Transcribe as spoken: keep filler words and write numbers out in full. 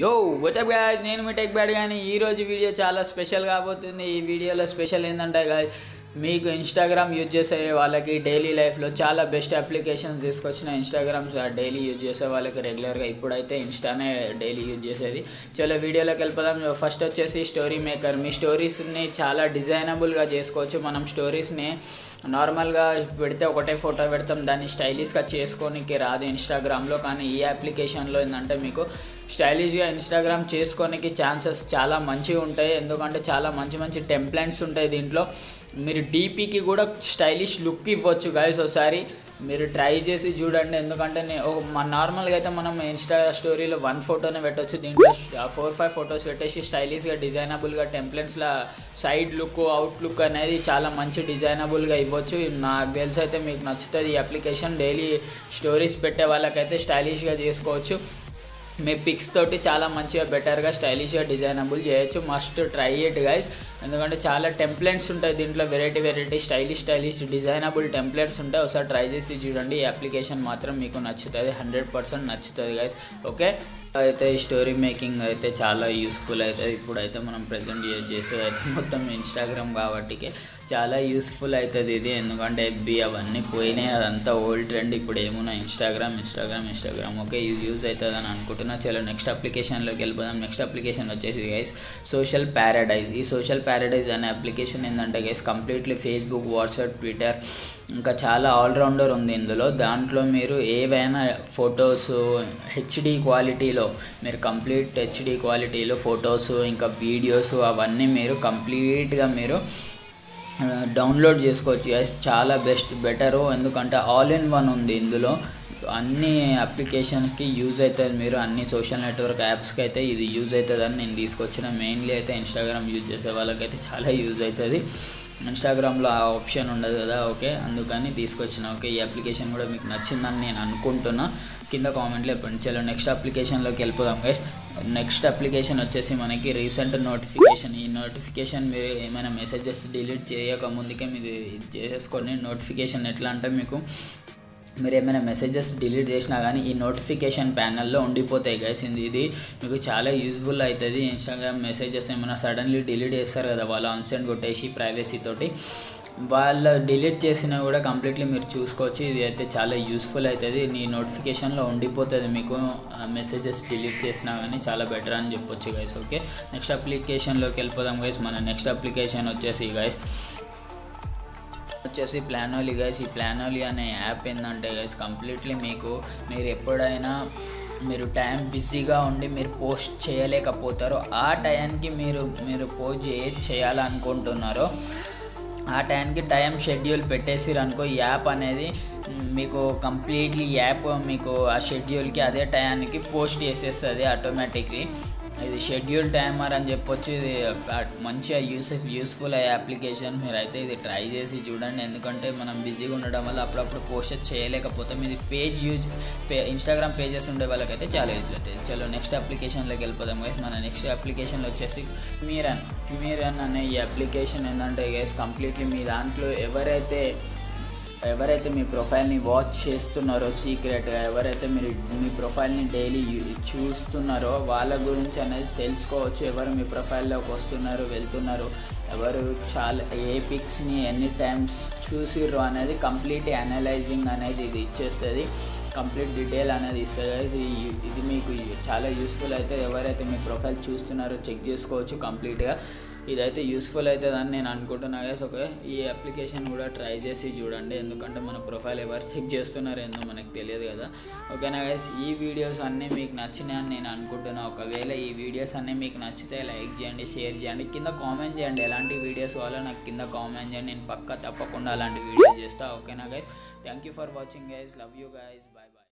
यो WhatsApp guys నేను మీ tech bad గాని ఈ రోజు వీడియో చాలా స్పెషల్ కాబోతుంది। ఈ వీడియోలో స్పెషల్ ఏంటంటే గాయ్స్ మీకు ఇన్‌స్టాగ్రామ్ యూజ్ చేసే వాళ్ళకి డైలీ లైఫ్ లో చాలా బెస్ట్ అప్లికేషన్స్ తీసుకొచ్చిన ఇన్‌స్టాగ్రామ్ డైలీ యూజ్ చేసే వాళ్ళకి రెగ్యులర్ గా ఇప్పుడైతే ఇన్‌స్టానే డైలీ యూజ్ చేసేది। చలో వీడియోలోకి వెళ్దాం। ఫస్ట్ వచ్చేసి స్టోరీ మేకర్। మీ స్టోరీస్ ని చాలా డిజైనబుల్ గా చేసుకోవచ్చు। మనం స్టోరీస్ ని नार्मल గా పెడితే ఒకటే ఫోటో పెడతాం, దాన్ని స్టైలిష్ గా చేసుకోనికి రాదు ఇన్‌స్టాగ్రామ్ లో। కానీ ఈ అప్లికేషన్ లో ఏందంటే మీకు స్టైలిష్ గా ఇన్‌స్టాగ్రామ్ చేసుకోనికి ఛాన్సెస్ చాలా మంచి ఉంటాయి। ఎందుకంటే చాలా మంచి మంచి టెంప్లెట్స్ ఉంటాయి దీంట్లో। మీరు డీపీ కి కూడా స్టైలిష్ లుక్ ఇవ్వచ్చు గైస్, ఒకసారి మీరు ట్రై చేసి చూడండి। ఎందుకంటే మన నార్మల్ గా అయితే మనం ఇన్స్టా స్టోరీలో వన్ ఫోటోనే పెట్టొచ్చు, దీంట్లో ఫోర్ ఫైవ్ ఫోటోస్ పెట్టేసి స్టైలిష్ గా డిజైనబుల్ గా టెంప్లెట్స్ లా సైడ్ లుక్ అవుట్ లుక్ అనేది చాలా మంచి డిజైనబుల్ గా ఇవ్వచ్చు। నాకు తెలిసి అయితే మీకు నచ్చుతుంది ఈ అప్లికేషన్। డైలీ స్టోరీస్ పెట్టే వాళ్ళకైతే స్టైలిష్ గా చేసుకోవచ్చు। మీ పిక్స్ తోటి చాలా మంచిగా బెటర్గా స్టైలిష్గా డిజైనబుల్ చేయొచ్చు। మస్ట్ ట్రై ఇట్ గైస్, ఎందుకంటే చాలా టెంప్లెట్స్ ఉంటాయి దీంట్లో, variety variety stylish stylish designable templates ఉంటాయి। ఒకసారి ట్రై చేసి చూడండి, ఈ అప్లికేషన్ మాత్రం మీకు నచ్చుతుంది, హండ్రెడ్ పర్సెంట్ నచ్చుతుంది గైస్। ఓకే అయితే ఈ స్టోరీ మేకింగ్ అయితే చాలా యూస్ఫుల్ అవుతుంది। ఇప్పుడైతే మనం ప్రజెంట్ యూజ్ చేసేది అయితే మొత్తం ఇన్స్టాగ్రామ్ కాబట్టికే చాలా యూస్ఫుల్ అవుతుంది ఇది। ఎందుకంటే ఎఫ్బీ అవన్నీ పోయినాయి, అదంతా ఓల్డ్ ట్రెండ్, ఇప్పుడు ఏమున్నా ఇన్స్టాగ్రామ్ ఇన్స్టాగ్రామ్ ఇన్స్టాగ్రామ్ ఓకే ఇది యూజ్ అవుతుంది అని అనుకుంటున్నా। చాలా నెక్స్ట్ అప్లికేషన్లోకి వెళ్ళిపోదాం। నెక్స్ట్ అప్లికేషన్ వచ్చేసి గైస్ సోషల్ ప్యారడైజ్। ఈ సోషల్ ప్యారడైజ్ అనే అప్లికేషన్ ఏంటంటే guys completely Facebook, WhatsApp, Twitter ఇంకా చాలా ఆల్రౌండర్ ఉంది ఇందులో। దాంట్లో మీరు ఏవైనా ఫొటోస్ హెచ్డి క్వాలిటీలో, మీరు కంప్లీట్ హెచ్డి క్వాలిటీలో ఫొటోస్ ఇంకా వీడియోస్ అవన్నీ మీరు కంప్లీట్గా మీరు డౌన్లోడ్ చేసుకోవచ్చు గైస్, చాలా బెస్ట్ బెటరు। ఎందుకంటే ఆల్ ఇన్ వన్ ఉంది ఇందులో, అన్ని అప్లికేషన్స్కి యూజ్ అవుతుంది, మీరు అన్ని సోషల్ నెట్వర్క్ యాప్స్కి అయితే ఇది యూజ్ అవుతుందని నేను తీసుకొచ్చిన। మెయిన్లీ అయితే ఇన్స్టాగ్రామ్ యూజ్ చేసే వాళ్ళకైతే చాలా యూజ్ అవుతుంది, ఇన్స్టాగ్రామ్లో ఆ ఆప్షన్ ఉండదు కదా ఓకే, అందుకని తీసుకొచ్చిన ఓకే। ఈ అప్లికేషన్ కూడా మీకు నచ్చిందని నేను అనుకుంటున్నా, కింద కామెంట్లో చెప్పండి। చలో నెక్స్ట్ అప్లికేషన్లోకి వెళ్ళిపోదాం గైస్। నెక్స్ట్ అప్లికేషన్ వచ్చేసి మనకి రీసెంట్ నోటిఫికేషన్। ఈ నోటిఫికేషన్ మీరు ఏమైనా మెసేజెస్ డిలీట్ చేయక ముందుకే మీరు ఇది చేసేసుకోండి। నోటిఫికేషన్ ఎట్లా అంటే మీకు మీరు ఏమైనా మెసేజెస్ డిలీట్ చేసినా కానీ ఈ నోటిఫికేషన్ ప్యానెల్లో ఉండిపోతాయి గైస్। ఇది మీకు చాలా యూజ్ఫుల్ అవుతుంది। ఇన్స్టాగ్రామ్ మెసేజెస్ ఏమైనా సడన్లీ డిలీట్ చేస్తారు కదా వాళ్ళు, అన్సెండ్ కొట్టేసి ప్రైవసీ తోటి వాళ్ళు డిలీట్ చేసినా కూడా కంప్లీట్లీ మీరు చూసుకోవచ్చు। ఇది అయితే చాలా యూస్ఫుల్ అవుతుంది, నీ నోటిఫికేషన్లో ఉండిపోతుంది మీకు మెసేజెస్ డిలీట్ చేసినా కానీ, చాలా బెటర్ అని చెప్పొచ్చు గైస్ ఓకే। నెక్స్ట్ అప్లికేషన్లోకి వెళ్ళిపోదాం గైస్। మన నెక్స్ట్ అప్లికేషన్ వచ్చేసి గైస్ వచ్చేసి ప్లానోలీ గైస్। ఈ ప్లానోలీ అనే యాప్ ఏంటంటే గైస్ కంప్లీట్లీ మీకు మీరు ఎప్పుడైనా మీరు టైం బిజీగా ఉండి మీరు పోస్ట్ చేయలేకపోతారో ఆ టైంకి మీరు మీరు పోస్ట్ ఏది చేయాలనుకుంటున్నారో ఆ టైంకి టైం షెడ్యూల్ పెట్టేసిరు అనుకో, ఈ యాప్ అనేది మీకు కంప్లీట్లీ యాప్ మీకు ఆ షెడ్యూల్కి అదే టైంకి పోస్ట్ చేసేస్తుంది ఆటోమేటిక్లీ। ఇది షెడ్యూల్ టైమర్ అని చెప్పొచ్చు, ఇది మంచిగా యూస్ యూస్ఫుల్ అయ్యే అప్లికేషన్। మీరైతే ఇది ట్రై చేసి చూడండి, ఎందుకంటే మనం బిజీగా ఉండడం వల్ల అప్పుడప్పుడు పోస్ట్ చేయలేకపోతాం। ఇది పేజ్ యూజ్ పే ఇన్స్టాగ్రామ్ పేజెస్ ఉండే వాళ్ళకైతే చాలా యూజ్ అవుతుంది। చలో నెక్స్ట్ అప్లికేషన్లోకి వెళ్ళిపోదాం గైస్। మన నెక్స్ట్ అప్లికేషన్లో వచ్చేసి క్యూమీరన్ క్యూమీరన్ అనే ఈ అప్లికేషన్ ఏంటంటే గైస్ కంప్లీట్లీ మీ దాంట్లో ఎవరైతే ఎవరైతే మీ ప్రొఫైల్ని వాచ్ చేస్తున్నారో సీక్రెట్గా, ఎవరైతే మీరు మీ ప్రొఫైల్ని డైలీ చూస్తున్నారో వాళ్ళ గురించి అనేది తెలుసుకోవచ్చు। ఎవరు మీ ప్రొఫైల్లోకి వస్తున్నారు వెళ్తున్నారు, ఎవరు చాలా ఏ పిక్స్ని ఎన్ని టైమ్స్ చూసిర్రు అనేది కంప్లీట్ అనలైజింగ్ అనేది ఇది ఇచ్చేస్తుంది, కంప్లీట్ డీటెయిల్ అనేది ఇస్తుంది। ఇది మీకు చాలా యూస్ఫుల్ అయితే, ఎవరైతే మీ ప్రొఫైల్ చూస్తున్నారో చెక్ చేసుకోవచ్చు కంప్లీట్గా। ఇదైతే యూస్ఫుల్ అవుతుందని నేను అనుకుంటున్నా గైస్ ఓకే। ఈ అప్లికేషన్ కూడా ట్రై చేసి చూడండి, ఎందుకంటే మన ప్రొఫైల్ ఎవరు చెక్ చేస్తున్నారు ఏందో మనకు తెలియదు కదా ఓకేనా గైస్। ఈ వీడియోస్ అన్నీ మీకు నచ్చినాయని నేను అనుకుంటున్నాను। ఒకవేళ ఈ వీడియోస్ అన్నీ మీకు నచ్చితే లైక్ చేయండి, షేర్ చేయండి, కింద కామెంట్ చేయండి ఎలాంటి వీడియోస్ కావాలో నాకు కింద కామెంట్ చేయండి, నేను పక్కా తప్పకుండా అలాంటి వీడియోస్ చేస్తాను ఓకేనా guys. Thank you for watching guys, love you guys.